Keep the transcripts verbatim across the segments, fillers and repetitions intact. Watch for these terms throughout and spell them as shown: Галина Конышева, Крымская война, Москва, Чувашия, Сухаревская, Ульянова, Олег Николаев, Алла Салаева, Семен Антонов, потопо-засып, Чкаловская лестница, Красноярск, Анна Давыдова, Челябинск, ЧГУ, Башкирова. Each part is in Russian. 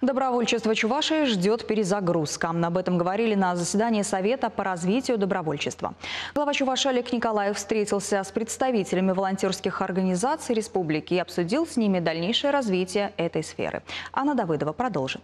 Добровольчество Чувашии ждет перезагрузка. Об этом говорили на заседании Совета по развитию добровольчества. Глава Чувашии Олег Николаев встретился с представителями волонтерских организаций республики и обсудил с ними дальнейшее развитие этой сферы. Анна Давыдова продолжит.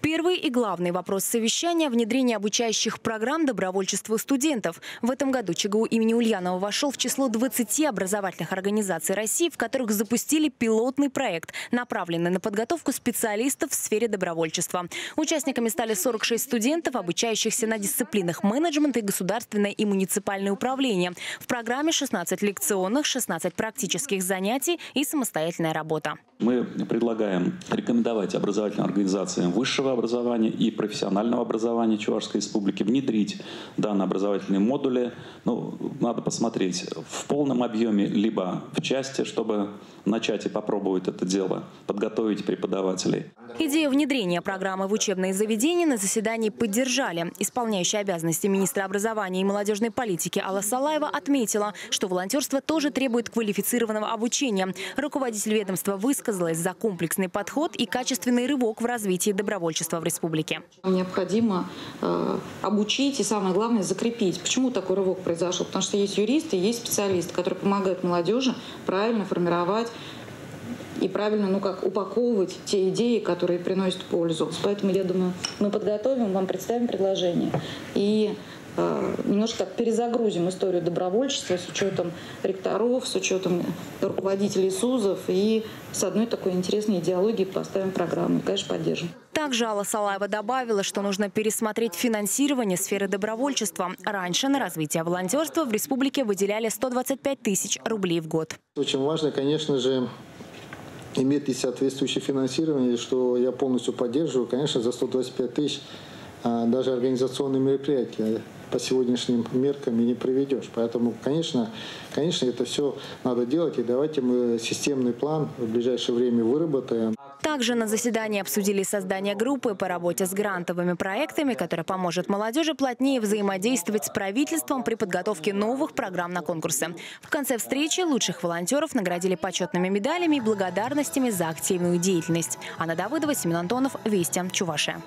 Первый и главный вопрос совещания – внедрение обучающих программ добровольчества студентов. В этом году ЧГУ имени Ульянова вошел в число двадцати образовательных организаций России, в которых запустили пилотный проект, направленный на подготовку специалистов в сфере добровольчества. Участниками стали сорок шесть студентов, обучающихся на дисциплинах менеджмента и государственное и муниципальное управление. В программе шестнадцать лекционных, шестнадцать практических занятий и самостоятельная работа. Мы предлагаем рекомендовать образовательным организациям высшего образования и профессионального образования Чувашской Республики внедрить данные образовательные модули. Ну, надо посмотреть в полном объеме, либо в части, чтобы начать и попробовать это дело, подготовить преподавателей. Идею внедрения программы в учебные заведения на заседании поддержали. Исполняющая обязанности министра образования и молодежной политики Алла Салаева отметила, что волонтерство тоже требует квалифицированного обучения. Руководитель ведомства высказалась за комплексный подход и качественный рывок в развитии добровольчества в республике. Необходимо э, обучить и, самое главное, закрепить. Почему такой рывок произошел? Потому что есть юристы, есть специалисты, которые помогают молодежи правильно формировать и правильно, ну как, упаковывать те идеи, которые приносят пользу. Поэтому, я думаю, мы подготовим, вам представим предложение и э, немножко так перезагрузим историю добровольчества с учетом ректоров, с учетом руководителей СУЗов и с одной такой интересной идеологией поставим программу. И, конечно, поддержим. Также Алла Салаева добавила, что нужно пересмотреть финансирование сферы добровольчества. Раньше на развитие волонтерства в республике выделяли сто двадцать пять тысяч рублей в год. Очень важно, конечно же, иметь и соответствующее финансирование, что я полностью поддерживаю. Конечно, за сто двадцать пять тысяч даже организационные мероприятия по сегодняшним меркам и не проведешь. Поэтому, конечно, конечно, это все надо делать. И давайте мы системный план в ближайшее время выработаем. Также на заседании обсудили создание группы по работе с грантовыми проектами, которая поможет молодежи плотнее взаимодействовать с правительством при подготовке новых программ на конкурсы. В конце встречи лучших волонтеров наградили почетными медалями и благодарностями за активную деятельность. Анна Давыдова, Семен Антонов, Вести, Чувашия.